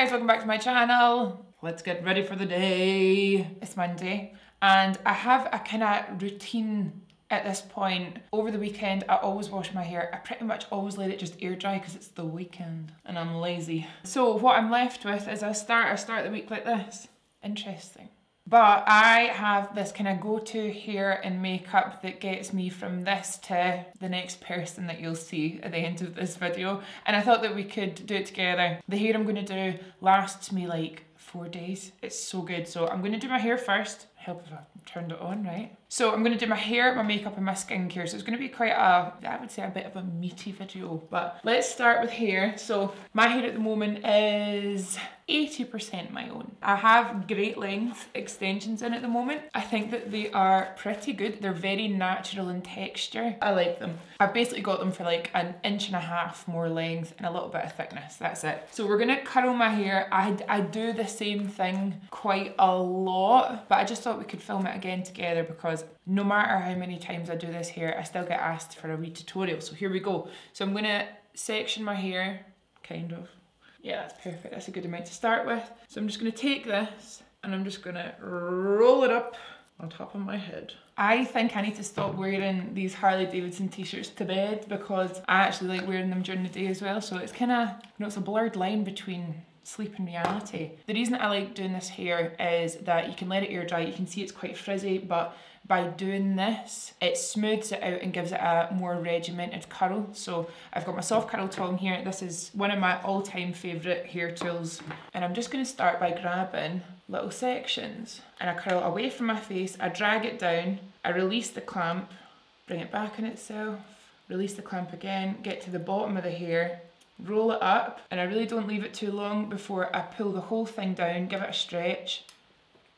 guys, welcome back to my channel. Let's get ready for the day. It's Monday and I have a kind of routine at this point. Over the weekend, I always wash my hair. I pretty much always let it just air dry because it's the weekend and I'm lazy. So what I'm left with is I start the week like this. Interesting. But I have this kind of go-to hair and makeup that gets me from this to the next person that you'll see at the end of this video. And I thought that we could do it together. The hair I'm going to do lasts me like 4 days. It's so good. So I'm going to do my hair first. Help if I turned it on, right? So I'm going to do my hair, my makeup and my skincare. So it's going to be quite I would say a bit of a meaty video. But let's start with hair. So my hair at the moment is 80% my own. I have great length extensions in at the moment. I think that they are pretty good. They're very natural in texture. I like them. I've basically got them for like 1.5 inches more length and a little bit of thickness. That's it. So we're going to curl my hair. I do the same thing quite a lot, but I just thought we could film it again together because no matter how many times I do this hair, I still get asked for a wee tutorial. So here we go. So I'm going to section my hair, kind of. Yeah, that's perfect. That's a good amount to start with. So I'm just going to take this and I'm just going to roll it up on top of my head. I think I need to stop wearing these Harley Davidson t-shirts to bed because I actually like wearing them during the day as well. So it's kind of, you know, it's a blurred line between sleep and reality. The reason I like doing this hair is that you can let it air dry. You can see it's quite frizzy, but by doing this, it smooths it out and gives it a more regimented curl. So I've got my soft curl tong here. This is one of my all-time favorite hair tools. And I'm just gonna start by grabbing little sections and I curl away from my face. I drag it down, I release the clamp, bring it back on itself, release the clamp again, get to the bottom of the hair, roll it up. And I really don't leave it too long before I pull the whole thing down, give it a stretch,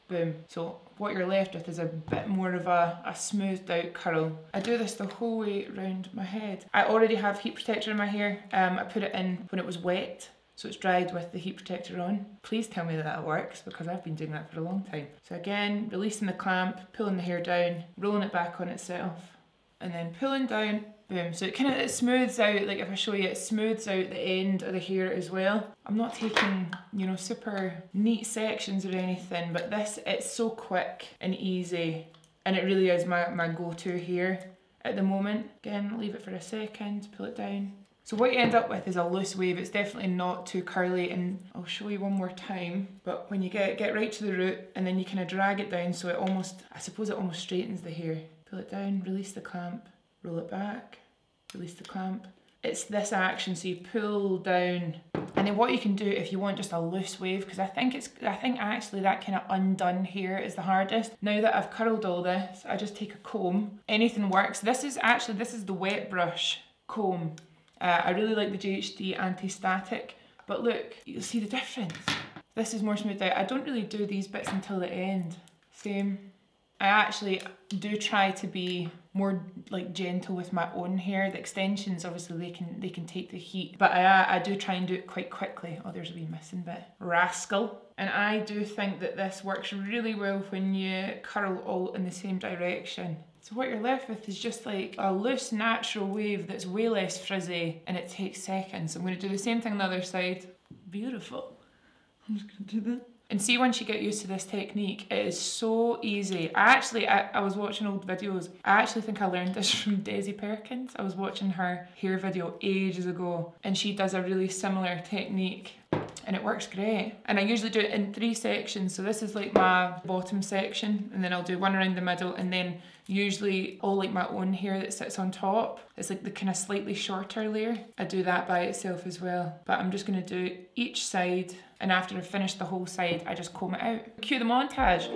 boom. So what you're left with is a bit more of a smoothed out curl. I do this the whole way around my head. I already have heat protector in my hair. I put it in when it was wet, so it's dried with the heat protector on. Please tell me that it works because I've been doing that for a long time. So again, releasing the clamp, pulling the hair down, rolling it back on itself, and then pulling down, boom. So it kind of smooths out, like if I show you, it smooths out the end of the hair as well. I'm not taking, you know, super neat sections or anything, but this, it's so quick and easy. And it really is my go-to hair at the moment. Again, leave it for a second, pull it down. So what you end up with is a loose wave. It's definitely not too curly, and I'll show you one more time. But when you get right to the root, and then you kind of drag it down so it almost, I suppose it almost straightens the hair. Pull it down, release the clamp, roll it back, release the clamp. It's this action, so you pull down. And then what you can do if you want just a loose wave, because I think actually that kind of undone hair is the hardest. Now that I've curled all this, I just take a comb. Anything works. This is the Wet Brush comb. I really like the GHD anti-static, but look, you'll see the difference. This is more smoothed out. I don't really do these bits until the end. Same. I actually do try to be more like gentle with my own hair. The extensions, obviously they can take the heat, but I do try and do it quite quickly. Oh, there's a wee missing bit. Rascal. And I do think that this works really well when you curl all in the same direction. So what you're left with is just like a loose natural wave that's way less frizzy and it takes seconds. I'm gonna do the same thing on the other side. Beautiful. I'm just gonna do that. And see, once you get used to this technique, it is so easy. I was watching old videos. I actually think I learned this from Desi Perkins. I was watching her hair video ages ago, and she does a really similar technique, and it works great. And I usually do it in 3 sections. So this is like my bottom section, and then I'll do one around the middle, and then usually all like my own hair that sits on top. It's like the kind of slightly shorter layer. I do that by itself as well, but I'm just gonna do each side. And after I've finished the whole side, I just comb it out. Cue the montage.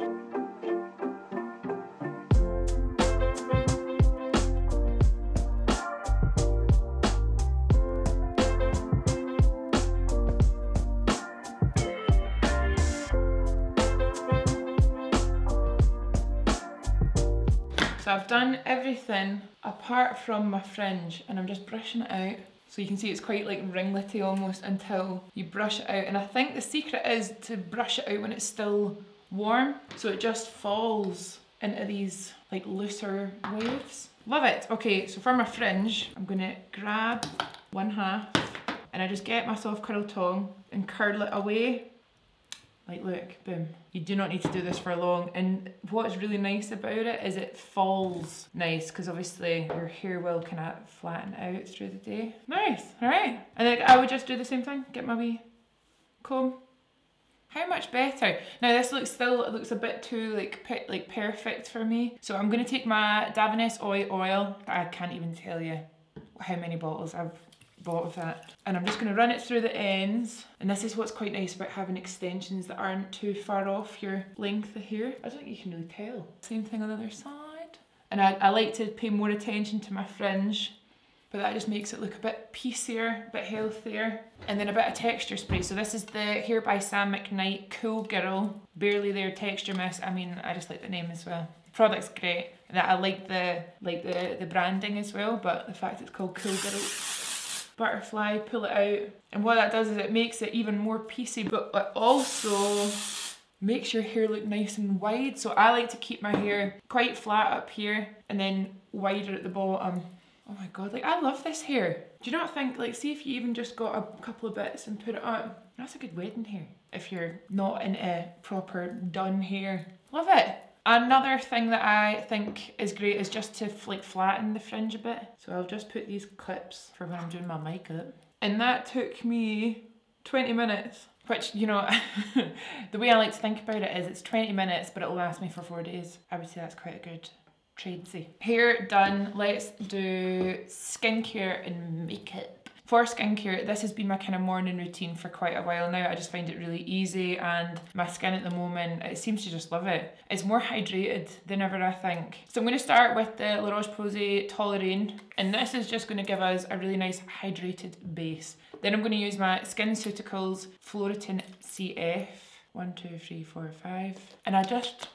So I've done everything apart from my fringe, and I'm just brushing it out. So you can see it's quite like ringlety almost until you brush it out. And I think the secret is to brush it out when it's still warm. So it just falls into these like looser waves. Love it. Okay, so for my fringe, I'm gonna grab 1/2 and I just get my soft curl tong and curl it away. Like, look, boom. You do not need to do this for long, and what's really nice about it is it falls nice, because obviously your hair will kind of flatten out through the day. Nice, all right? And then I would just do the same thing, get my wee comb. How much better? Now this looks still, it looks a bit too like perfect for me. So I'm gonna take my Davines oil. I can't even tell you how many bottles I've bought of that. And I'm just gonna run it through the ends. And this is what's quite nice about having extensions that aren't too far off your length of hair. I don't think you can really tell. Same thing on the other side. And I like to pay more attention to my fringe, but that just makes it look a bit piecier, a bit healthier. And then a bit of texture spray. So this is the Hair by Sam McKnight Cool Girl Barely There Texture Mist. I mean, I just like the name as well. The product's great. And I like the branding as well, but the fact it's called Cool Girl Butterfly, pull it out. And what that does is it makes it even more piecey, but it also makes your hair look nice and wide. So I like to keep my hair quite flat up here and then wider at the bottom. Oh my God, like I love this hair. Do you not think, like, see if you even just got a couple of bits and put it on, that's a good wedding hair if you're not into proper done hair. Love it. Another thing that I think is great is just to like flatten the fringe a bit. So I'll just put these clips for when I'm doing my makeup. And that took me 20 minutes, which, you know, the way I like to think about it is it's 20 minutes, but it'll last me for 4 days. I would say that's quite a good tradesy. Hair done, let's do skincare and makeup. For skincare, this has been my kind of morning routine for quite a while now. I just find it really easy, and my skin at the moment, it seems to just love it. It's more hydrated than ever, I think. So I'm going to start with the La Roche Posay Toleriane, and this is just going to give us a really nice hydrated base. Then I'm going to use my SkinCeuticals Floritin CF. 1, 2, 3, 4, 5. And I just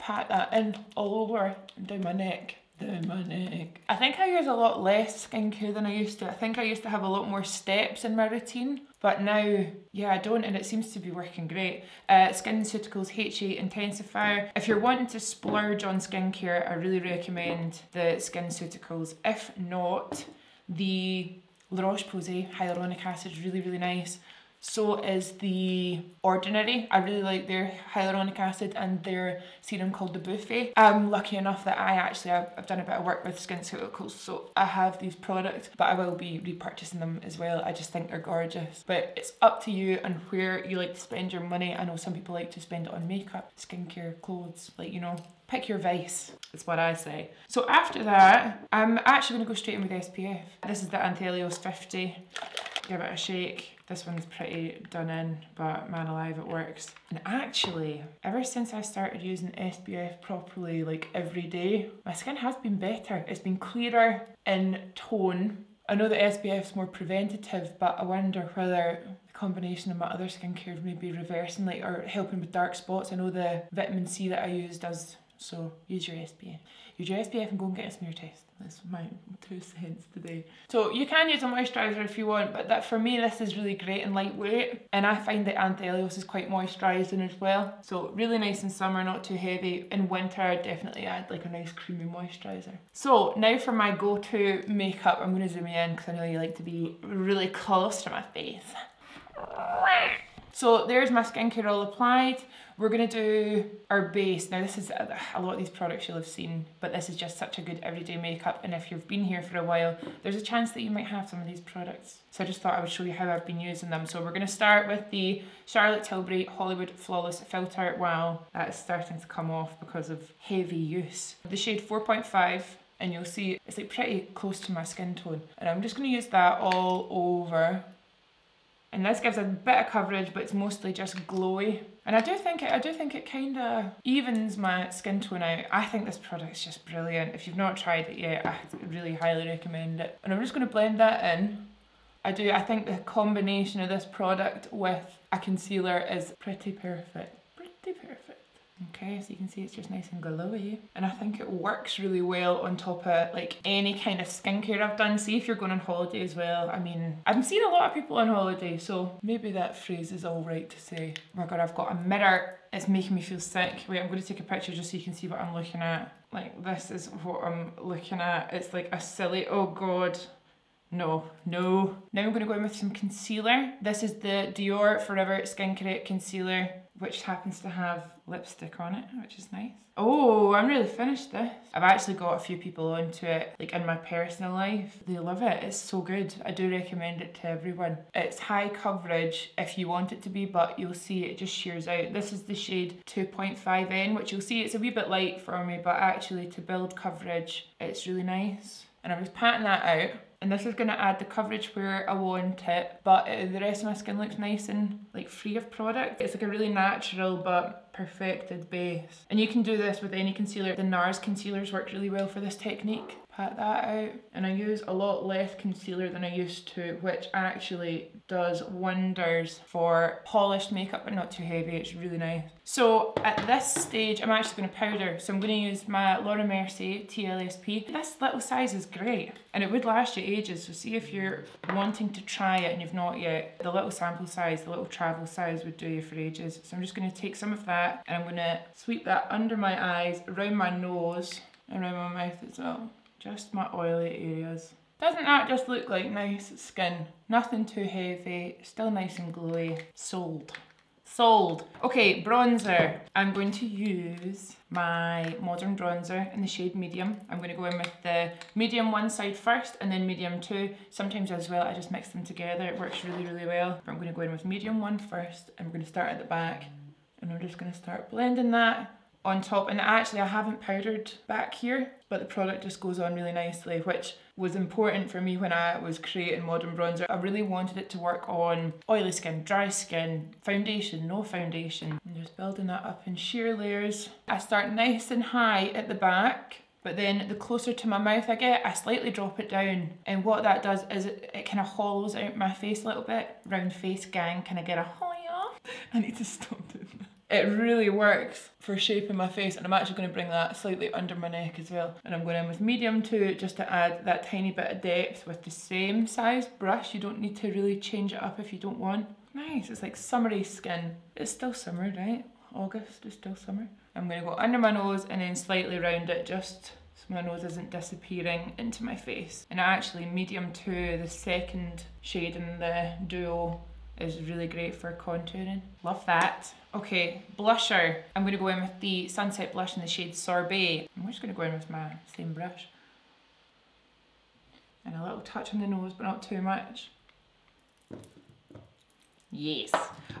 pat that in all over and down my neck. I think I use a lot less skincare than I used to. I think I used to have a lot more steps in my routine, but now, yeah, I don't, and it seems to be working great. SkinCeuticals HA Intensifier. If you're wanting to splurge on skincare, I really recommend the SkinCeuticals. If not, the La Roche Posay Hyaluronic Acid is really, really nice. So is The Ordinary. I really like their hyaluronic acid and their serum called the Buffet. I'm lucky enough that I've done a bit of work with SkinCeuticals, so I have these products, but I will be repurchasing them as well. I just think they're gorgeous. But it's up to you and where you like to spend your money. I know some people like to spend it on makeup, skincare, clothes, like, you know, pick your vice, is what I say. So after that, I'm actually gonna go straight in with SPF. This is the Anthelios 50. Give it a shake. This one's pretty done in, but man alive, it works. And actually, ever since I started using SPF properly, like every day, my skin has been better. It's been clearer in tone. I know that SPF's more preventative, but I wonder whether the combination of my other skincare may be reversing, like, or helping with dark spots. I know the vitamin C that I use does, so use your SPF. Use your SPF and go and get a smear test. That's my 2 cents today. So you can use a moisturiser if you want, but that for me, this is really great and lightweight. And I find that Anthelios is quite moisturising as well. So really nice in summer, not too heavy. In winter, I'd definitely add like a nice creamy moisturiser. So now for my go-to makeup, I'm gonna zoom in because I know you like to be really close to my face. So there's my skincare all applied. We're gonna do our base. Now this is, a lot of these products you'll have seen, but this is just such a good everyday makeup, and if you've been here for a while, there's a chance that you might have some of these products. So I just thought I would show you how I've been using them. So we're gonna start with the Charlotte Tilbury Hollywood Flawless Filter. Wow, that is starting to come off because of heavy use. The shade 4.5, and you'll see it's like pretty close to my skin tone. And I'm just gonna use that all over. And this gives a bit of coverage, but it's mostly just glowy. And I do think it kind of evens my skin tone out. I think this product's just brilliant. If you've not tried it yet, I really highly recommend it. And I'm just going to blend that in. I think the combination of this product with a concealer is pretty perfect. Pretty perfect. Okay, so you can see it's just nice and glowy. And I think it works really well on top of like any kind of skincare I've done. See if you're going on holiday as well. I mean, I've seen a lot of people on holiday, so maybe that phrase is all right to say. Oh my God, I've got a mirror. It's making me feel sick. Wait, I'm going to take a picture just so you can see what I'm looking at. Like, this is what I'm looking at. It's like a silly, oh God. No. Now I'm gonna go in with some concealer. This is the Dior Forever Skin Correct Concealer, which happens to have lipstick on it, which is nice. Oh, I'm really finished this. I've actually got a few people onto it, like in my personal life. They love it, it's so good. I do recommend it to everyone. It's high coverage if you want it to be, but you'll see it just shears out. This is the shade 2.5N, which you'll see it's a wee bit light for me, but actually to build coverage, it's really nice. And I was patting that out. And this is gonna add the coverage where I want it, but the rest of my skin looks nice and like free of product. It's like a really natural but perfected base. And you can do this with any concealer. The NARS concealers work really well for this technique. Pat that out. And I use a lot less concealer than I used to, which actually does wonders for polished makeup, but not too heavy. It's really nice. So at this stage, I'm actually gonna powder. So I'm gonna use my Laura Mercier TLSP. This little size is great. And it would last you ages, so see if you're wanting to try it and you've not yet. The little sample size, the little travel size would do you for ages. So I'm just gonna take some of that and I'm gonna sweep that under my eyes, around my nose, and around my mouth as well. Just my oily areas. Doesn't that just look like nice skin? Nothing too heavy, still nice and glowy. Sold. Sold. Okay, bronzer. I'm going to use my modern bronzer in the shade medium. I'm going to go in with the medium one side first and then medium two. Sometimes as well, I just mix them together. It works really, really well. But I'm going to go in with medium one first and we're going to start at the back and I'm just going to start blending that on top. And actually I haven't powdered back here, but the product just goes on really nicely, which was important for me when I was creating modern bronzer. I really wanted it to work on oily skin, dry skin, foundation, no foundation. And just building that up in sheer layers. I start nice and high at the back, but then the closer to my mouth I get, I slightly drop it down. And what that does is it kind of hollows out my face a little bit. Round face gang, kind of get a hoya. I need to stop doing that. It really works for shaping my face, and I'm actually going to bring that slightly under my neck as well. And I'm going in with medium two just to add that tiny bit of depth with the same size brush. You don't need to really change it up if you don't want. Nice, it's like summery skin. It's still summer, right? August is still summer. I'm going to go under my nose and then slightly round it just so my nose isn't disappearing into my face. And actually medium two, the second shade in the duo, is really great for contouring. Love that. Okay, blusher. I'm gonna go in with the Sunset Blush in the shade Sorbet. I'm just gonna go in with my same brush. And a little touch on the nose, but not too much. Yes.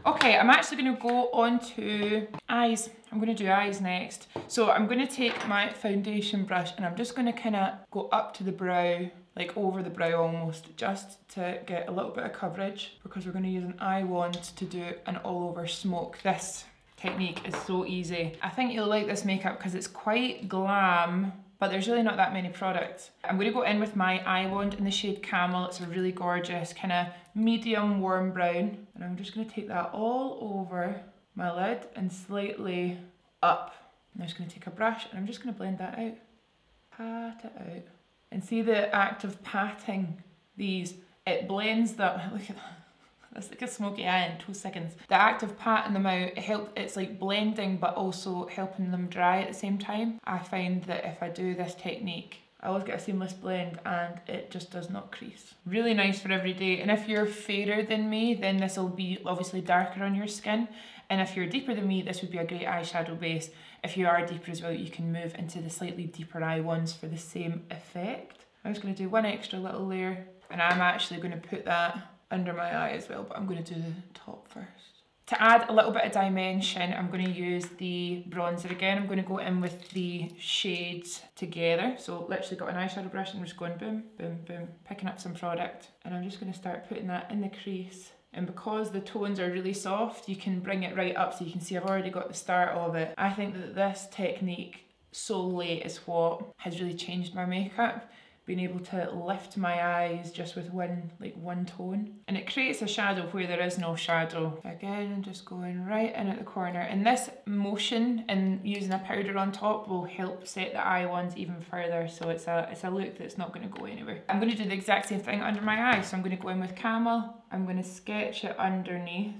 Okay, I'm actually gonna go on to eyes. I'm gonna do eyes next. So I'm gonna take my foundation brush and I'm just gonna kinda go up to the brow, like over the brow almost, just to get a little bit of coverage because we're gonna use an eye wand to do an all over smoke. This technique is so easy. I think you'll like this makeup because it's quite glam, but there's really not that many products. I'm gonna go in with my eye wand in the shade Camel. It's a really gorgeous kind of medium warm brown. And I'm just gonna take that all over my lid and slightly up. I'm just gonna take a brush and I'm just gonna blend that out. Pat it out. And see the act of patting these, it blends them. Look at that. That's like a smoky eye in 2 seconds. The act of patting them out, it's like blending but also helping them dry at the same time. I find that if I do this technique, I always get a seamless blend and it just does not crease. Really nice for every day. And if you're fairer than me, then this will be obviously darker on your skin. And if you're deeper than me, this would be a great eyeshadow base. If you are deeper as well, you can move into the slightly deeper eye ones for the same effect. I'm just gonna do one extra little layer and I'm actually gonna put that under my eye as well, but I'm gonna do the top first. To add a little bit of dimension, I'm gonna use the bronzer again. I'm gonna go in with the shades together. So literally got an eyeshadow brush and I'm just going boom, boom, boom, picking up some product. And I'm just gonna start putting that in the crease. And because the tones are really soft, you can bring it right up so you can see I've already got the start of it. I think that this technique solely is what has really changed my makeup. Being able to lift my eyes just with one tone. And it creates a shadow where there is no shadow. Again, I'm just going right in at the corner. And this motion and using a powder on top will help set the eye ones even further. So it's a look that's not gonna go anywhere. I'm gonna do the exact same thing under my eye. So I'm gonna go in with Camel. I'm gonna sketch it underneath.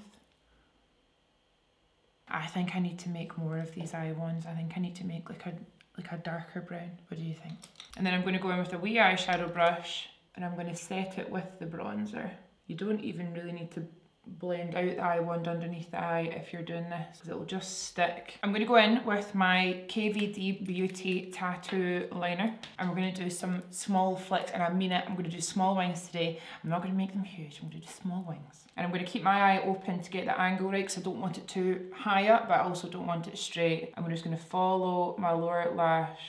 I think I need to make more of these eye ones. I think I need to make like a darker brown. What do you think? And then I'm going to go in with a wee eyeshadow brush and I'm going to set it with the bronzer. You don't even really need to blend out the eye wand underneath the eye if you're doing this, because it'll just stick. I'm going to go in with my KVD Beauty Tattoo Liner, and we're going to do some small flicks, and I mean it, I'm going to do small wings today. I'm not going to make them huge, I'm going to do small wings. And I'm going to keep my eye open to get the angle right, because I don't want it too high up, but I also don't want it straight. I'm just going to follow my lower lash.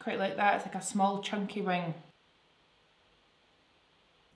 Quite like that, it's like a small chunky wing.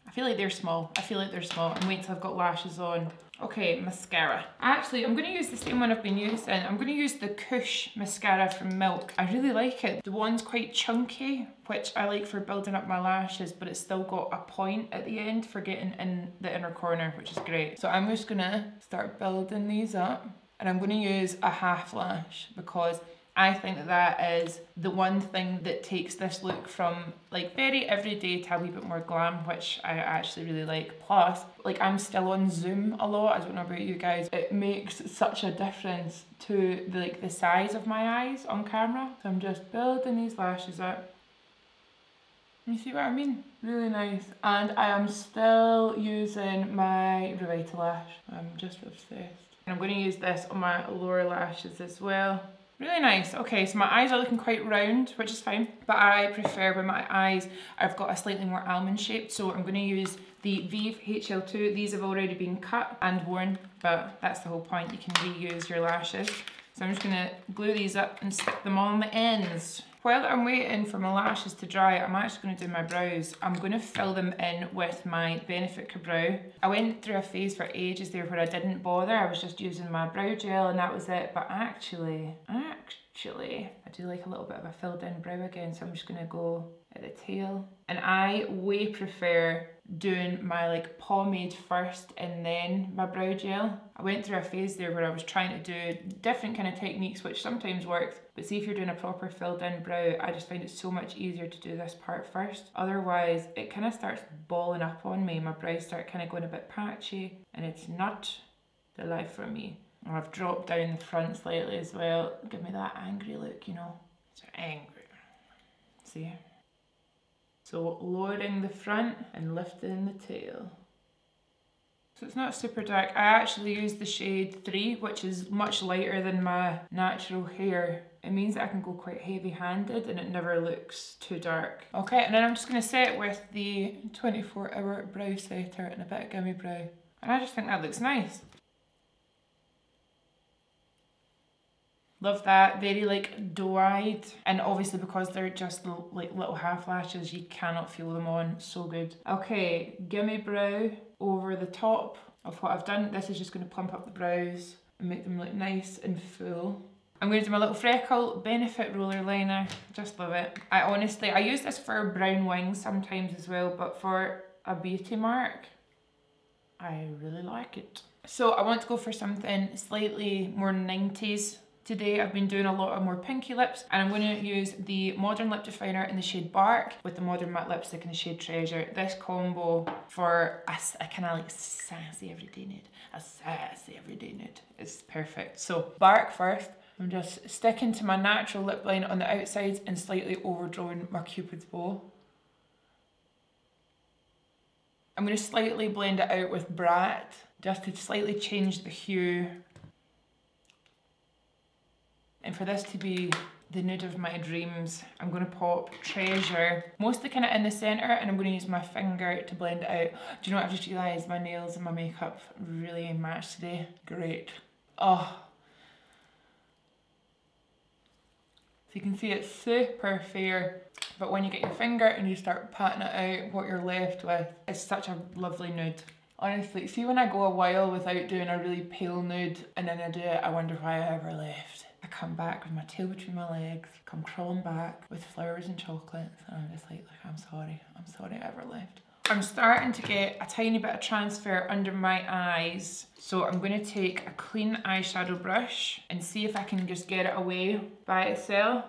I feel like they're small, and wait till I've got lashes on. Okay, mascara. Actually, I'm gonna use the same one I've been using. I'm gonna use the Kush mascara from Milk. I really like it. The one's quite chunky, which I like for building up my lashes, but it's still got a point at the end for getting in the inner corner, which is great. So I'm just gonna start building these up, and I'm gonna use a half lash because I think that is the one thing that takes this look from like very everyday to a wee bit more glam, which I actually really like. Plus, like, I'm still on Zoom a lot. I don't know about you guys. It makes such a difference to the size of my eyes on camera. So I'm just building these lashes up. You see what I mean? Really nice. And I am still using my Revitalash. I'm just obsessed. And I'm going to use this on my lower lashes as well. Really nice. Okay, so my eyes are looking quite round, which is fine, but I prefer when my eyes, I've got a slightly more almond shape, so I'm going to use the Vieve HL2. These have already been cut and worn, but that's the whole point. You can reuse your lashes. So I'm just going to glue these up and stick them on the ends. While I'm waiting for my lashes to dry, I'm actually going to do my brows. I'm going to fill them in with my Benefit Kabrow. I went through a phase for ages there where I didn't bother. I was just using my brow gel and that was it. But actually, I do like a little bit of a filled in brow again. So I'm just going to go at the tail. And I way prefer doing my pomade first and then my brow gel. I went through a phase there where I was trying to do different kind of techniques, which sometimes worked, but see if you're doing a proper filled in brow, I just find it so much easier to do this part first. Otherwise it kind of starts balling up on me. My brows start kind of going a bit patchy and it's not the life for me. And I've dropped down the front slightly as well. Give me that angry look, you know, it's angry. See? So lowering the front and lifting the tail. So it's not super dark. I actually use the shade 3, which is much lighter than my natural hair. It means that I can go quite heavy-handed and it never looks too dark. Okay, and then I'm just gonna set with the 24-hour brow setter and a bit of Gimme Brow. And I just think that looks nice. Love that, very doe-eyed, and obviously because they're just little half lashes, you cannot feel them on, so good. Okay, Gimme Brow over the top of what I've done. This is just going to plump up the brows and make them look nice and full. I'm going to do my little freckle, Benefit Roller Liner, just love it. I use this for brown wings sometimes as well, but for a beauty mark, I really like it. So I want to go for something slightly more 90s. Today I've been doing a lot of more pinky lips, and I'm going to use the Modern Lip Definer in the shade Bark with the Modern Matte Lipstick in the shade Treasure. This combo for a kind of sassy everyday nude. It's perfect. So Bark first. I'm just sticking to my natural lip line on the outsides and slightly overdrawing my Cupid's bow. I'm going to slightly blend it out with Brat just to slightly change the hue. And for this to be the nude of my dreams, I'm going to pop Treasure, mostly kind of in the centre, and I'm going to use my finger to blend it out. Do you know what, I've just realised my nails and my makeup really match today. Great. Oh. So you can see it's super fair, but when you get your finger and you start patting it out, what you're left with is such a lovely nude. Honestly, see when I go a while without doing a really pale nude and then I do it, I wonder why I ever left. I come back with my tail between my legs, come crawling back with flowers and chocolates, and I'm just like, I'm sorry I ever left. I'm starting to get a tiny bit of transfer under my eyes, so I'm going to take a clean eyeshadow brush and see if I can just get it away by itself.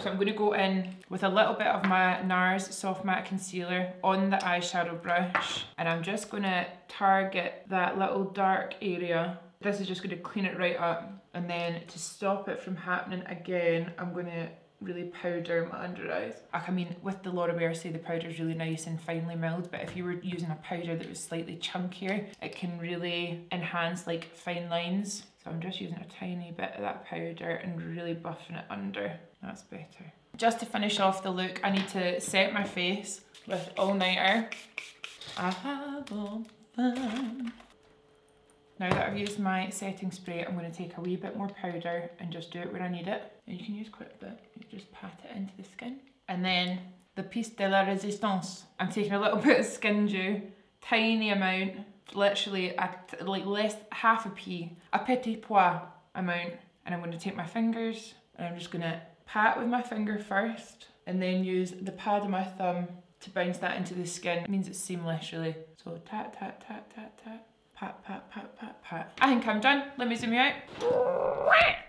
So I'm going to go in with a little bit of my NARS Soft Matte Concealer on the eyeshadow brush, and I'm just going to target that little dark area. This is just going to clean it right up, and then to stop it from happening again, I'm going to really powder my under eyes. I mean, with the Laura Mercier, the powder is really nice and finely milled, but if you were using a powder that was slightly chunkier, it can really enhance like fine lines. So I'm just using a tiny bit of that powder and really buffing it under. That's better. Just to finish off the look, I need to set my face with All Nighter. I have all fun. Now that I've used my setting spray, I'm going to take a wee bit more powder and just do it where I need it. And you can use quite a bit, you just pat it into the skin. And then the piece de la resistance. I'm taking a little bit of Skin Dew, tiny amount, literally like less half a pea, a petit pois amount. And I'm going to take my fingers and I'm just going to pat with my finger first and then use the pad of my thumb to bounce that into the skin. It means it's seamless really. So tap, tap, tap, tap, tap. Pat, pat, pat, pat, pat. I think I'm done. Let me zoom you out.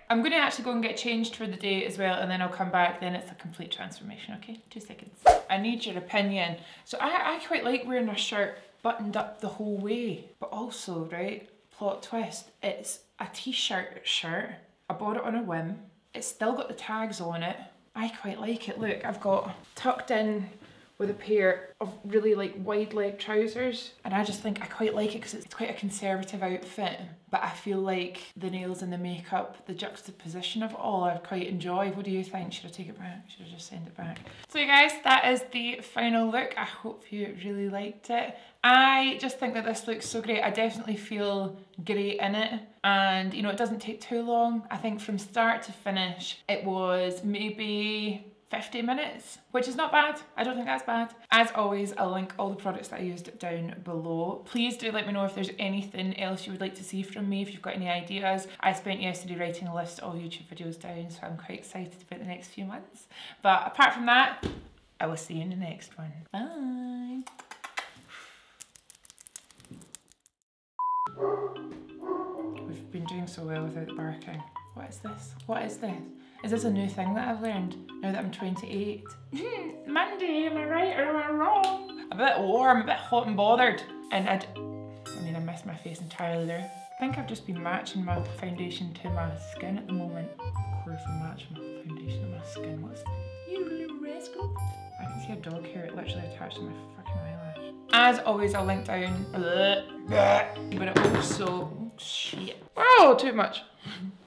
I'm going to actually go and get changed for the day as well, and then I'll come back, then it's a complete transformation, okay? 2 seconds. I need your opinion. So I quite like wearing a shirt buttoned up the whole way, but also, right, plot twist, it's a t-shirt shirt. I bought it on a whim. It's still got the tags on it. I quite like it. Look, I've got tucked in with a pair of really like wide leg trousers, and I just think I quite like it because it's quite a conservative outfit, but I feel like the nails and the makeup, the juxtaposition of it all, I quite enjoy. What do you think? Should I take it back? Should I just send it back? So you guys, that is the final look. I hope you really liked it. I just think that this looks so great. I definitely feel great in it, and you know, it doesn't take too long. I think from start to finish it was maybe 50 minutes, which is not bad. I don't think that's bad. As always, I'll link all the products that I used down below. Please do let me know if there's anything else you would like to see from me, if you've got any ideas. I spent yesterday writing a list of YouTube videos down, so I'm quite excited about the next few months. But apart from that, I will see you in the next one. Bye. We've been doing so well without barking. What is this? What is this? Is this a new thing that I've learned now that I'm 28? Monday, am I right or am I wrong? I'm a bit warm, a bit hot and bothered. And I mean, I missed my face entirely there. I think I've just been matching my foundation to my skin at the moment. Of course I'm matching my foundation to my skin. What's you little rascal? I can see a dog hair literally attached to my fucking eyelash. As always, I'll link down. But it also, oh shit. Oh, too much.